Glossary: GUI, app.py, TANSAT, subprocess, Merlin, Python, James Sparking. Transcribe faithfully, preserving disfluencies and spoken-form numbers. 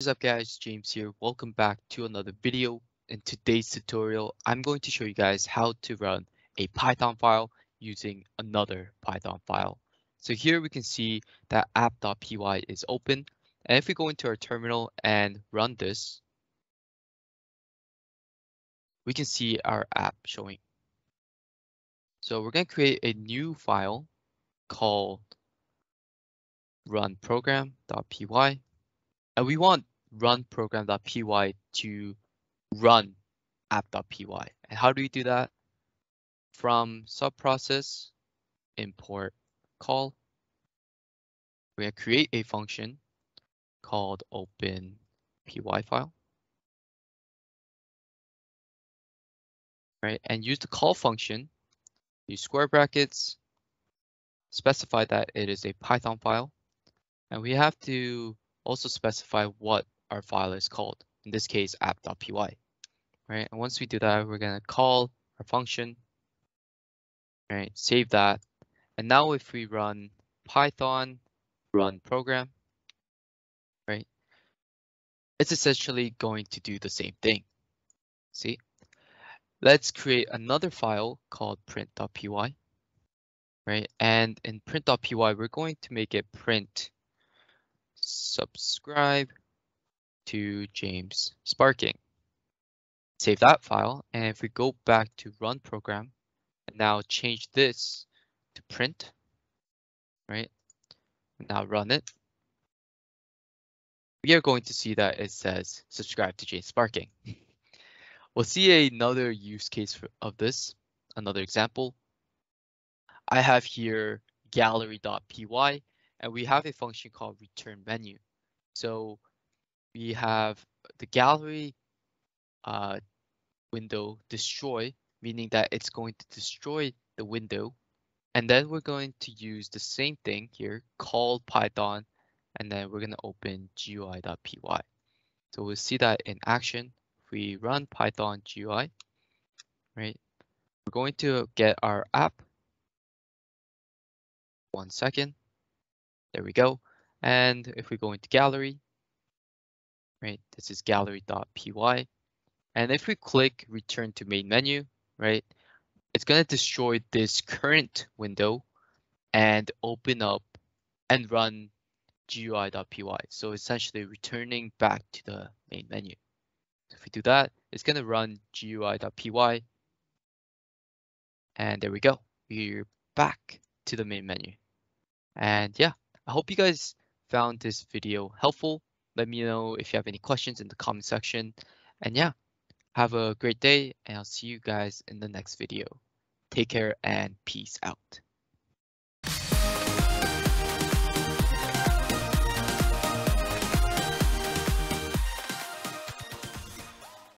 What's up guys, James here. Welcome back to another video. In today's tutorial, I'm going to show you guys how to run a Python file using another Python file. So here we can see that app.py is open. And if we go into our terminal and run this, we can see our app showing. So we're going to create a new file called runprogram.py. And we want runprogram.py to run app.py. And how do we do that? From subprocess import call, we're going to create a function called open py file. Right, and use the call function, use square brackets, specify that it is a Python file, and we have to also specify what our file is called, in this case app.py, right? And once we do that, we're going to call our function, right? Save that. And now if we run Python run program, right? It's essentially going to do the same thing. See? Let's create another file called print.py, right? And in print.py, we're going to make it print subscribe to James Sparking. Save that file, and if we go back to run program and now change this to print, right? Now run it. We are going to see that it says subscribe to James Sparking. We'll see another use case for, of this, another example. I have here gallery.py. And we have a function called return menu. So we have the gallery uh, window destroy, meaning that it's going to destroy the window. And then we're going to use the same thing here called Python, and then we're going to open gui.py. So we'll see that in action. If we run Python gui, right? We're going to get our app. One second. There we go. And if we go into gallery, right, this is gallery.py. And if we click return to main menu, right, it's going to destroy this current window and open up and run gui.py. So essentially returning back to the main menu. So if we do that, it's going to run gui.py. And there we go. We're back to the main menu. And yeah. I hope you guys found this video helpful. Let me know if you have any questions in the comment section. And yeah, have a great day, and I'll see you guys in the next video. Take care and peace out.